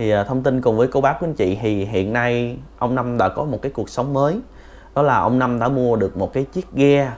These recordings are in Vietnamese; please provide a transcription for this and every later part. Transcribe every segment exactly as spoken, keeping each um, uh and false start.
Thì thông tin cùng với cô bác của anh chị thì hiện nay ông Năm đã có một cái cuộc sống mới. Đó là ông Năm đã mua được một cái chiếc ghe.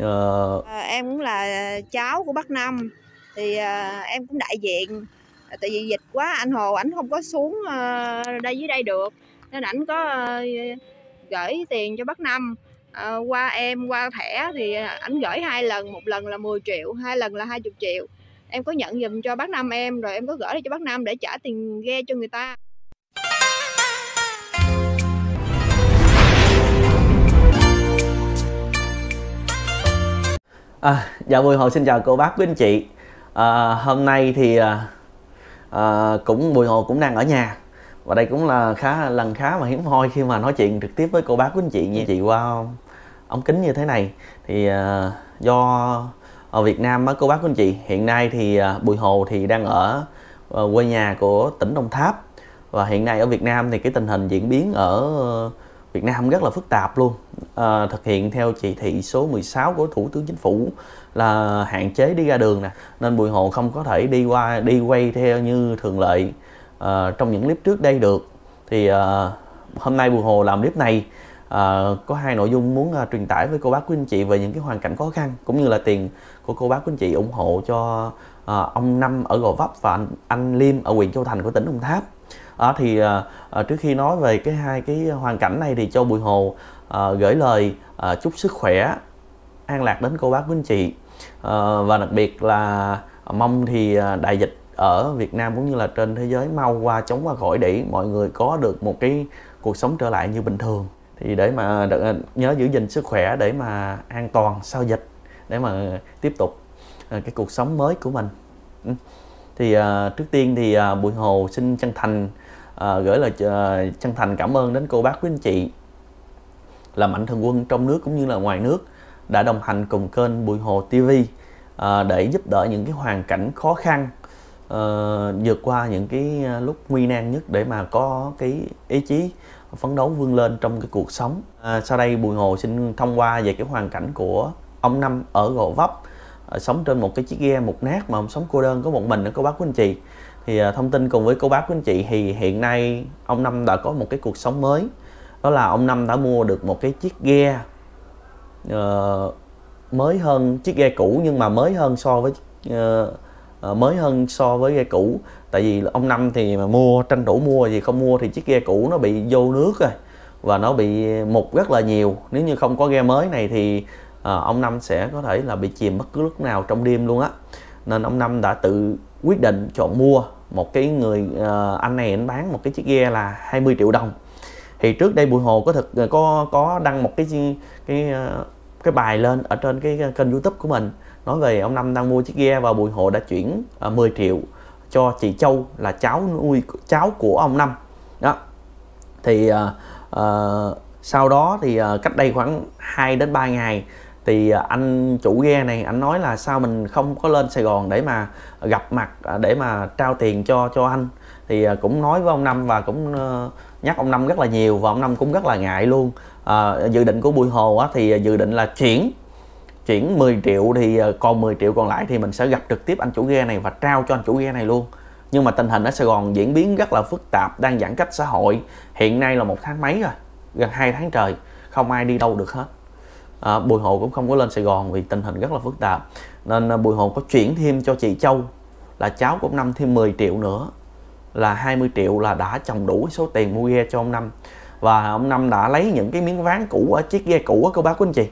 Ờ... À, em cũng là cháu của bác Năm. Thì à, em cũng đại diện. Tại vì dịch quá anh Hồ ảnh không có xuống à, đây dưới đây được. Nên ảnh có à, gửi tiền cho bác Năm. À, qua em, qua thẻ thì ảnh gửi hai lần. Một lần là mười triệu, hai lần là hai mươi triệu. Em có nhận dùm cho bác Năm em, rồi em có gửi cho bác Năm để trả tiền ghe cho người ta. À, dạ Bùi Hồ xin chào cô bác quý anh chị. à, Hôm nay thì à, cũng Bùi Hồ cũng đang ở nhà. Và đây cũng là khá lần khá mà hiếm hoi khi mà nói chuyện trực tiếp với cô bác quý anh chị như chị qua ống kính như thế này. Thì à, do ở Việt Nam á cô bác của anh chị, hiện nay thì Bùi Hồ thì đang ở quê nhà của tỉnh Đồng Tháp. Và hiện nay ở Việt Nam thì cái tình hình diễn biến ở Việt Nam rất là phức tạp luôn. à, Thực hiện theo chỉ thị số mười sáu của Thủ tướng Chính phủ là hạn chế đi ra đường nè. Nên Bùi Hồ không có thể đi qua đi quay theo như thường lệ à, trong những clip trước đây được. Thì à, hôm nay Bùi Hồ làm clip này à, có hai nội dung muốn à, truyền tải với cô bác quý anh chị về những cái hoàn cảnh khó khăn cũng như là tiền của cô bác quý anh chị ủng hộ cho à, ông Năm ở Gò Vấp và anh, anh Liêm ở huyện Châu Thành của tỉnh Đồng Tháp. à, Thì à, trước khi nói về cái hai cái hoàn cảnh này thì cho Bùi Hồ à, gửi lời à, chúc sức khỏe an lạc đến cô bác quý anh chị. à, Và đặc biệt là mong thì đại dịch ở Việt Nam cũng như là trên thế giới mau qua chóng qua khỏi để mọi người có được một cái cuộc sống trở lại như bình thường. Thì để mà đợi, nhớ giữ gìn sức khỏe để mà an toàn sau dịch, để mà tiếp tục cái cuộc sống mới của mình. Thì uh, trước tiên thì uh, Bùi Hồ xin chân thành uh, gửi lời uh, chân thành cảm ơn đến cô bác quý anh chị là mạnh thường quân trong nước cũng như là ngoài nước đã đồng hành cùng kênh Bùi Hồ ti vi uh, để giúp đỡ những cái hoàn cảnh khó khăn, uh, vượt qua những cái lúc nguy nan nhất để mà có cái ý chí phấn đấu vươn lên trong cái cuộc sống. à, Sau đây Bùi Hồ xin thông qua về cái hoàn cảnh của ông Năm ở Gò Vấp, à, sống trên một cái chiếc ghe một nát mà ông sống cô đơn có một mình nữa cô bác quý anh chị. Thì à, thông tin cùng với cô bác quý anh chị thì hiện nay ông Năm đã có một cái cuộc sống mới. Đó là ông Năm đã mua được một cái chiếc ghe uh, mới hơn chiếc ghe cũ, nhưng mà mới hơn so với uh, Uh, mới hơn so với ghe cũ. Tại vì ông Năm thì mà mua tranh thủ mua, gì không mua thì chiếc ghe cũ nó bị vô nước rồi và nó bị mục rất là nhiều. Nếu như không có ghe mới này thì uh, ông Năm sẽ có thể là bị chìm bất cứ lúc nào trong đêm luôn á. Nên ông Năm đã tự quyết định chọn mua một cái người uh, anh này anh bán một cái chiếc ghe là hai mươi triệu đồng. Thì trước đây Bùi Hồ có thực có có đăng một cái cái cái bài lên ở trên cái kênh YouTube của mình nói về ông Năm đang mua chiếc ghe, và Bùi Hồ đã chuyển uh, mười triệu cho chị Châu là cháu nuôi cháu của ông Năm đó. Thì uh, uh, sau đó thì uh, cách đây khoảng hai đến ba ngày thì uh, anh chủ ghe này anh nói là sao mình không có lên Sài Gòn để mà gặp mặt để mà trao tiền cho cho anh. Thì uh, cũng nói với ông Năm và cũng uh, nhắc ông Năm rất là nhiều, và ông Năm cũng rất là ngại luôn. uh, Dự định của Bùi Hồ á, thì dự định là chuyển Chuyển mười triệu, thì còn mười triệu còn lại thì mình sẽ gặp trực tiếp anh chủ ghe này và trao cho anh chủ ghe này luôn. Nhưng mà tình hình ở Sài Gòn diễn biến rất là phức tạp, đang giãn cách xã hội. Hiện nay là một tháng mấy rồi, gần hai tháng trời, không ai đi đâu được hết. à, Bùi Hồ cũng không có lên Sài Gòn vì tình hình rất là phức tạp. Nên Bùi Hồ có chuyển thêm cho chị Châu là cháu của ông Năm thêm mười triệu nữa, là hai mươi triệu, là đã chồng đủ số tiền mua ghe cho ông Năm. Và ông Năm đã lấy những cái miếng ván cũ ở chiếc ghe cũ á cô bác quý anh chị,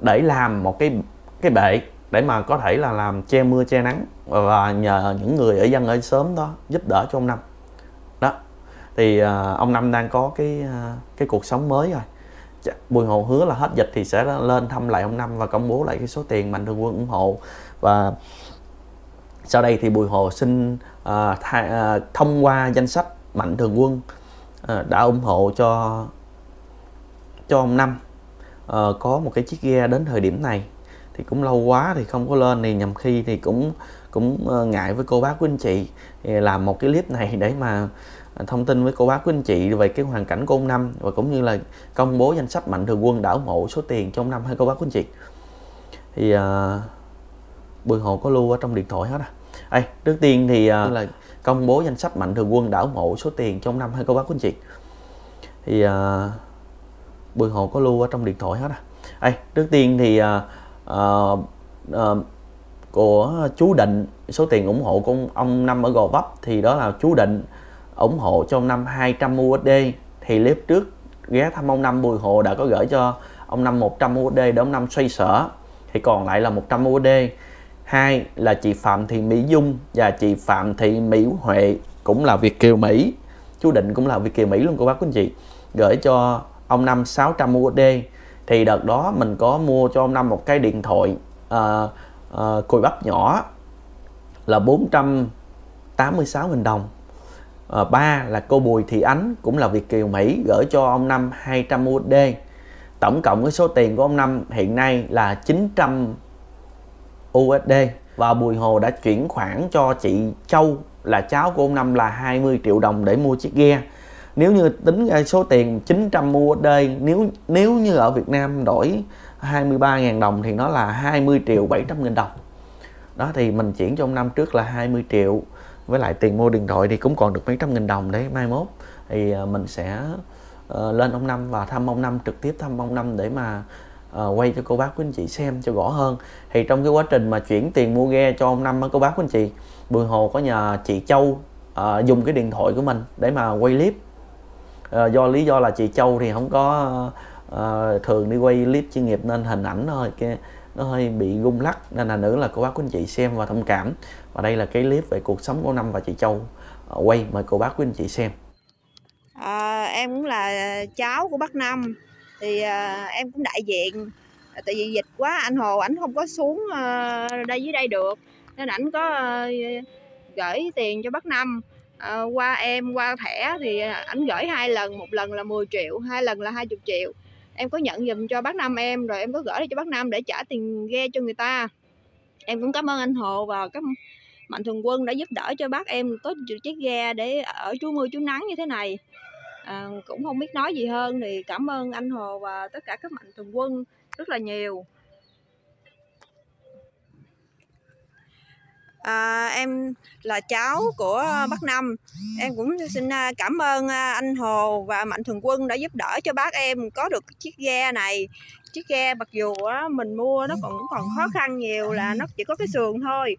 để làm một cái cái bệ để mà có thể là làm che mưa che nắng, và nhờ những người ở dân ở xóm đó giúp đỡ cho ông Năm đó. Thì uh, ông Năm đang có cái uh, cái cuộc sống mới rồi. Bùi Hồ hứa là hết dịch thì sẽ lên thăm lại ông Năm và công bố lại cái số tiền mạnh thường quân ủng hộ. Và sau đây thì Bùi Hồ xin uh, thay, uh, thông qua danh sách mạnh thường quân uh, đã ủng hộ cho cho ông Năm Uh, có một cái chiếc ghe. Đến thời điểm này thì cũng lâu quá thì không có lên, thì nhầm khi thì cũng cũng uh, ngại với cô bác quý anh chị, thì làm một cái clip này để mà thông tin với cô bác quý anh chị về cái hoàn cảnh của ông Năm, và cũng như là công bố danh sách mạnh thường quân đã ủng hộ số tiền trong năm hay cô bác quý anh chị. Thì uh, Bùi Hồ có lưu ở trong điện thoại hết à. Ê, trước tiên thì uh, là công bố danh sách mạnh thường quân đã ủng hộ số tiền trong năm hai không ba của anh chị. Thì à, Bùi Hồ có lưu ở trong điện thoại hết à. Ê, trước tiên thì à, à, à, của chú Định, số tiền ủng hộ của ông Năm ở Gò Vấp thì đó là chú Định ủng hộ cho ông Năm hai trăm u ét đê. Thì clip trước ghé thăm ông Năm, Bùi Hồ đã có gửi cho ông Năm một trăm u ét đê để ông Năm xoay sở, thì còn lại là một trăm u ét đê. Hai là chị Phạm Thị Mỹ Dung và chị Phạm Thị Mỹ Huệ, cũng là Việt kiều Mỹ, chú Định cũng là Việt kiều Mỹ luôn cô bác quý anh chị, gửi cho ông Năm sáu trăm u ét đê. Thì đợt đó mình có mua cho ông Năm một cái điện thoại à, à, cùi bắp nhỏ là bốn trăm tám mươi sáu nghìn đồng. À, ba là cô Bùi Thị Ánh, cũng là Việt kiều Mỹ, gửi cho ông Năm hai trăm u ét đê. Tổng cộng cái số tiền của ông Năm hiện nay là chín trăm u ét đê. Và Bùi Hồ đã chuyển khoản cho chị Châu, là cháu của ông Năm, là hai mươi triệu đồng để mua chiếc ghe. Nếu như tính số tiền chín trăm u ét đê, nếu nếu như ở Việt Nam đổi hai mươi ba nghìn đồng thì nó là hai mươi triệu bảy trăm nghìn đồng. Đó thì mình chuyển cho ông Năm trước là hai mươi triệu, với lại tiền mua điện thoại thì cũng còn được mấy trăm nghìn đồng đấy. Mai mốt thì mình sẽ uh, lên ông Năm và thăm ông Năm, trực tiếp thăm ông Năm để mà uh, quay cho cô bác quý anh chị xem cho rõ hơn. Thì trong cái quá trình mà chuyển tiền mua ghe cho ông Năm á cô bác quý anh chị, Bùi Hồ có nhờ chị Châu uh, dùng cái điện thoại của mình để mà quay clip. Uh, do lý do là chị Châu thì không có uh, thường đi quay clip chuyên nghiệp nên hình ảnh nó hơi kia, nó hơi bị rung lắc, nên là nữ là cô bác quý anh chị xem và thông cảm. Và đây là cái clip về cuộc sống của Năm và chị Châu quay, mời cô bác quý anh chị xem. À, em cũng là cháu của bác Năm, thì à, em cũng đại diện, tại vì dịch quá anh Hồ ảnh không có xuống à, đây dưới đây được, nên ảnh có à, gửi tiền cho bác Năm à, qua em, qua thẻ. Thì ảnh gửi hai lần, một lần là mười triệu, hai lần là hai mươi triệu. Em có nhận dùm cho bác Năm em, rồi em có gửi cho bác Năm để trả tiền ghe cho người ta. Em cũng cảm ơn anh Hồ và các mạnh thường quân đã giúp đỡ cho bác em có được chiếc ghe để ở trú mưa trú nắng như thế này. À, cũng không biết nói gì hơn, thì cảm ơn anh Hồ và tất cả các mạnh thường quân rất là nhiều. À, em là cháu của bác Năm, em cũng xin cảm ơn anh Hồ và mạnh thường quân đã giúp đỡ cho bác em có được chiếc ghe này. Chiếc ghe mặc dù mình mua nó còn cũng còn khó khăn nhiều, là nó chỉ có cái sườn thôi,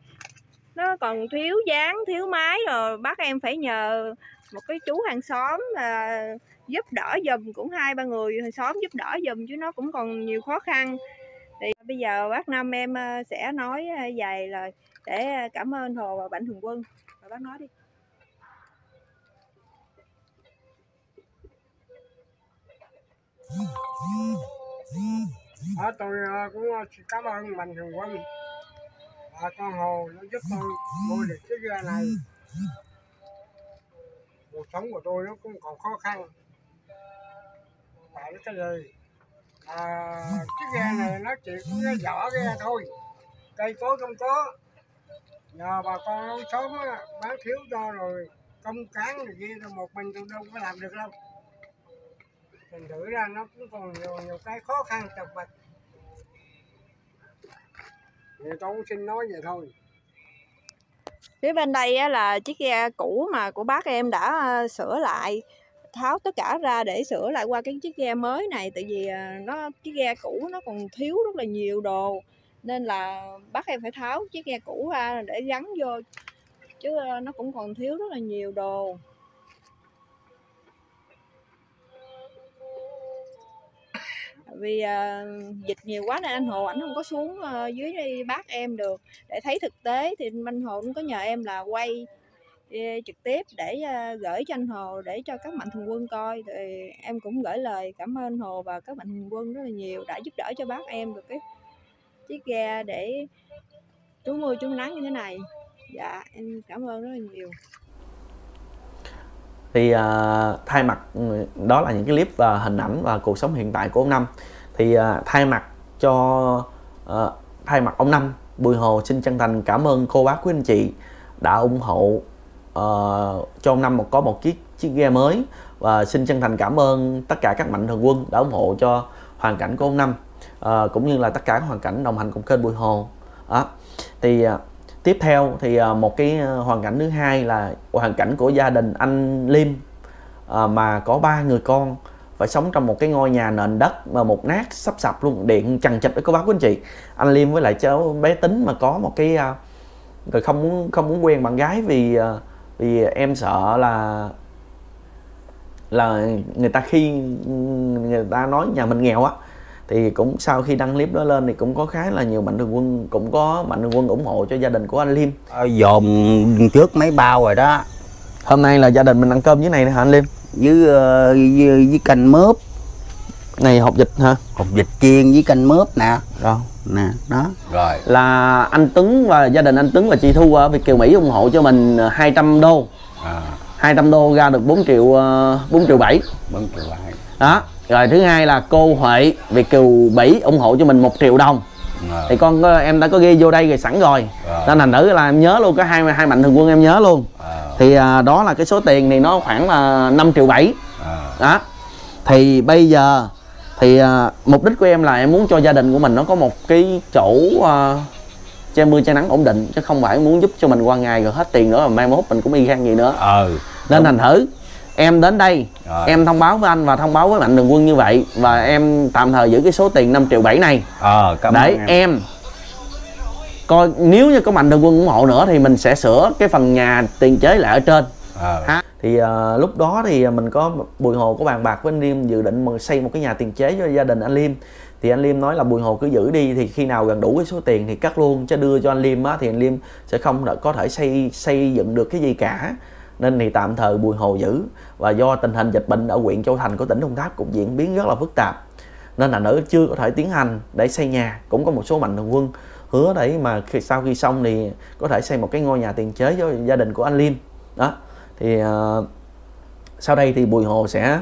nó còn thiếu dáng, thiếu mái, rồi bác em phải nhờ một cái chú hàng xóm là giúp đỡ giùm, cũng hai ba người hàng xóm giúp đỡ giùm, chứ nó cũng còn nhiều khó khăn. Thì bây giờ bác Năm em sẽ nói vài lời để cảm ơn Hồ và mạnh thường quân. Rồi bác nói đi. À, tôi cũng cảm ơn mạnh thường quân và con Hồ nó giúp tôi mua được cái ghe này. Cuộc sống của tôi nó cũng còn khó khăn. Tại cái gì? À, cái ghe này nó chỉ có cái vỏ ghe thôi, cây cối không có. Nhờ bà con lâu sớm á, bán thiếu cho rồi công cán này kia, rồi một mình tôi đâu có làm được đâu. Thành thử ra nó cũng còn nhiều, nhiều cái khó khăn chật vật. Thì tôi cũng xin nói vậy thôi. Phía bên đây á, là chiếc ghe cũ mà của bác em đã sửa lại, tháo tất cả ra để sửa lại qua cái chiếc ghe mới này. Tại vì nó chiếc ghe cũ nó còn thiếu rất là nhiều đồ, nên là bác em phải tháo chiếc ghe cũ ra để gắn vô, chứ nó cũng còn thiếu rất là nhiều đồ. Vì uh, dịch nhiều quá nên anh Hồ ảnh không có xuống uh, dưới đây bác em được để thấy thực tế. Thì anh Hồ cũng có nhờ em là quay uh, trực tiếp để uh, gửi cho anh Hồ, để cho các mạnh thường quân coi. Thì em cũng gửi lời cảm ơn anh Hồ và các mạnh thường quân rất là nhiều, đã giúp đỡ cho bác em được cái chiếc ghe để trú mưa trú nắng như thế này. Dạ em cảm ơn rất là nhiều. Thì uh, thay mặt đó là những cái clip và hình ảnh và cuộc sống hiện tại của ông Năm. Thì uh, thay mặt cho uh, thay mặt ông Năm, Bùi Hồ xin chân thành cảm ơn cô bác quý anh chị đã ủng hộ uh, cho ông Năm một có một chiếc chiếc ghe mới, và xin chân thành cảm ơn tất cả các mạnh thường quân đã ủng hộ cho hoàn cảnh của ông Năm, uh, cũng như là tất cả hoàn cảnh đồng hành cùng kênh Bùi Hồ. Đó. Thì uh, Tiếp theo thì một cái hoàn cảnh thứ hai là hoàn cảnh của gia đình anh Liêm mà có ba người con phải sống trong một cái ngôi nhà nền đất mà một nát sắp sập luôn, điện chằng chịt. Để có báo của anh chị, anh Liêm với lại cháu bé Tính mà có một cái rồi không muốn không muốn quen bạn gái vì vì em sợ là là người ta khi người ta nói nhà mình nghèo á. Thì cũng sau khi đăng clip đó lên thì cũng có khá là nhiều mạnh thường quân, cũng có mạnh thường quân ủng hộ cho gia đình của anh Liêm. Dồn trước mấy bao rồi đó. Hôm nay là gia đình mình ăn cơm dưới này nè hả anh Liêm? Với, với, với canh mướp. Này hột vịt hả? Hột vịt chiên với canh mướp nè. Rồi. Nè, đó. Rồi. Là anh Tuấn và gia đình anh Tuấn và chị Thu ở Việt Kiều Mỹ ủng hộ cho mình hai trăm đô. À. hai trăm đô ra được bốn triệu bảy. bốn triệu bảy. Đó. Rồi thứ hai là cô Huệ Việt Kiều Mỹ ủng hộ cho mình một triệu đồng. À. Thì con em đã có ghi vô đây rồi sẵn rồi. À. Nên thành thử là em nhớ luôn, có hai hai mạnh thường quân em nhớ luôn. À. Thì à, đó là cái số tiền thì nó khoảng là năm triệu bảy. À. Đó. Thì bây giờ thì à, mục đích của em là em muốn cho gia đình của mình nó có một cái chỗ à, che mưa che nắng ổn định, chứ không phải muốn giúp cho mình qua ngày rồi hết tiền nữa mà mai mốt mình cũng y gan gì nữa. Ừ. Nên thành thử em đến đây rồi. Em thông báo với anh và thông báo với mạnh thường quân như vậy, và em tạm thời giữ cái số tiền năm triệu bảy này. Ờ, cảm để em. em coi nếu như có mạnh thường quân ủng hộ nữa thì mình sẽ sửa cái phần nhà tiền chế lại ở trên. Ờ. Ha. Thì uh, lúc đó thì mình có Bùi Hồ có bàn bạc với anh Liêm dự định mình xây một cái nhà tiền chế cho gia đình anh Liêm. Thì anh Liêm nói là Bùi Hồ cứ giữ đi, thì khi nào gần đủ cái số tiền thì cắt luôn, chứ đưa cho anh Liêm á thì anh Liêm sẽ không có thể xây xây dựng được cái gì cả. Nên thì tạm thời Bùi Hồ giữ. Và do tình hình dịch bệnh ở huyện Châu Thành của tỉnh Đồng Tháp cũng diễn biến rất là phức tạp, nên là nữ chưa có thể tiến hành để xây nhà. Cũng có một số mạnh thường quân hứa đấy mà khi, sau khi xong thì có thể xây một cái ngôi nhà tiền chế cho gia đình của anh Liêm. Đó. Thì uh, sau đây thì Bùi Hồ sẽ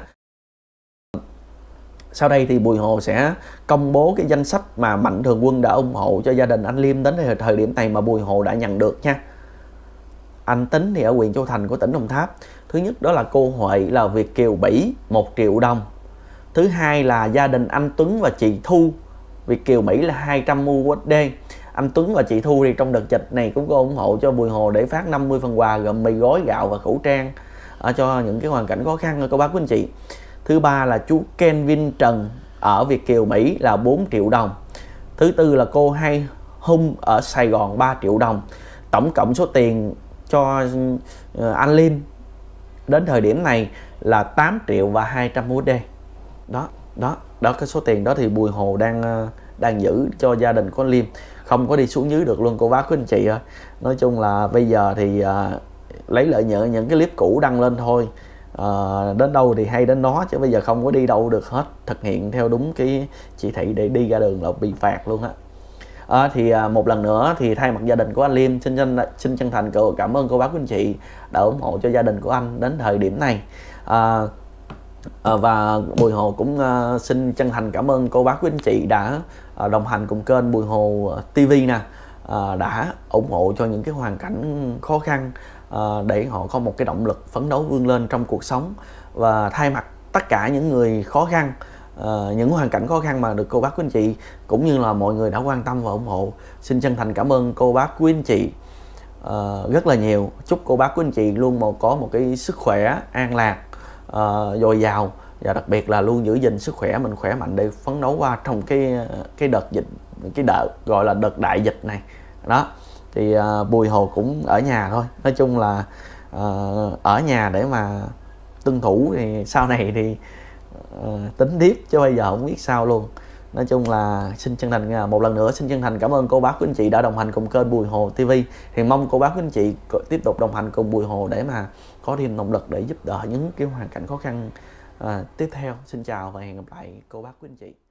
Sau đây thì Bùi Hồ sẽ công bố cái danh sách mà mạnh thường quân đã ủng hộ cho gia đình anh Liêm đến thời điểm này mà Bùi Hồ đã nhận được nha. Anh Tính thì ở huyện Châu Thành của tỉnh Đồng Tháp. Thứ nhất đó là cô Huệ là Việt Kiều Mỹ một triệu đồng. Thứ hai là gia đình anh Tuấn và chị Thu Việt Kiều Mỹ là hai trăm u ét đê. Anh Tuấn và chị Thu thì trong đợt dịch này cũng có ủng hộ cho Bùi Hồ để phát năm mươi phần quà gồm mì gói, gạo và khẩu trang ở cho những cái hoàn cảnh khó khăn rồi cô bác quý anh chị. Thứ ba là chú Ken Vinh Trần ở Việt Kiều Mỹ là bốn triệu đồng. Thứ tư là cô Hay Hung ở Sài Gòn ba triệu đồng. Tổng cộng số tiền cho anh Liêm đến thời điểm này là tám triệu và hai trăm u ét đê. Đó, đó, đó cái số tiền đó thì Bùi Hồ đang đang giữ cho gia đình của anh Liêm, không có đi xuống dưới được luôn cô bác của anh chị ơi. Nói chung là bây giờ thì à, lấy lợi nhuận những cái clip cũ đăng lên thôi. À, đến đâu thì hay đến đó, chứ bây giờ không có đi đâu được hết, thực hiện theo đúng cái chỉ thị để đi ra đường là bị phạt luôn á. À, thì à, một lần nữa thì thay mặt gia đình của anh Liêm xin chân, xin chân thành cầu cảm ơn cô bác quý anh chị đã ủng hộ cho gia đình của anh đến thời điểm này. à, à, Và Bùi Hồ cũng à, xin chân thành cảm ơn cô bác quý anh chị đã à, đồng hành cùng kênh Bùi Hồ ti vi nè, à, đã ủng hộ cho những cái hoàn cảnh khó khăn à, để họ có một cái động lực phấn đấu vươn lên trong cuộc sống. Và thay mặt tất cả những người khó khăn, Uh, những hoàn cảnh khó khăn mà được cô bác quý anh chị cũng như là mọi người đã quan tâm và ủng hộ, xin chân thành cảm ơn cô bác quý anh chị uh, rất là nhiều. Chúc cô bác quý anh chị luôn một có một cái sức khỏe an lạc, uh, dồi dào, và đặc biệt là luôn giữ gìn sức khỏe mình khỏe mạnh để phấn đấu qua trong cái cái đợt dịch, cái đợt gọi là đợt đại dịch này đó. Thì uh, Bùi Hồ cũng ở nhà thôi, nói chung là uh, ở nhà để mà tuân thủ, thì sau này thì Uh, tính tiếp cho bây giờ không biết sao luôn. Nói chung là xin chân thành một lần nữa xin chân thành cảm ơn cô bác quý anh chị đã đồng hành cùng kênh Bùi Hồ ti vi. Thì mong cô bác quý anh chị tiếp tục đồng hành cùng Bùi Hồ để mà có thêm động lực để giúp đỡ những cái hoàn cảnh khó khăn uh, tiếp theo. Xin chào và hẹn gặp lại cô bác quý anh chị.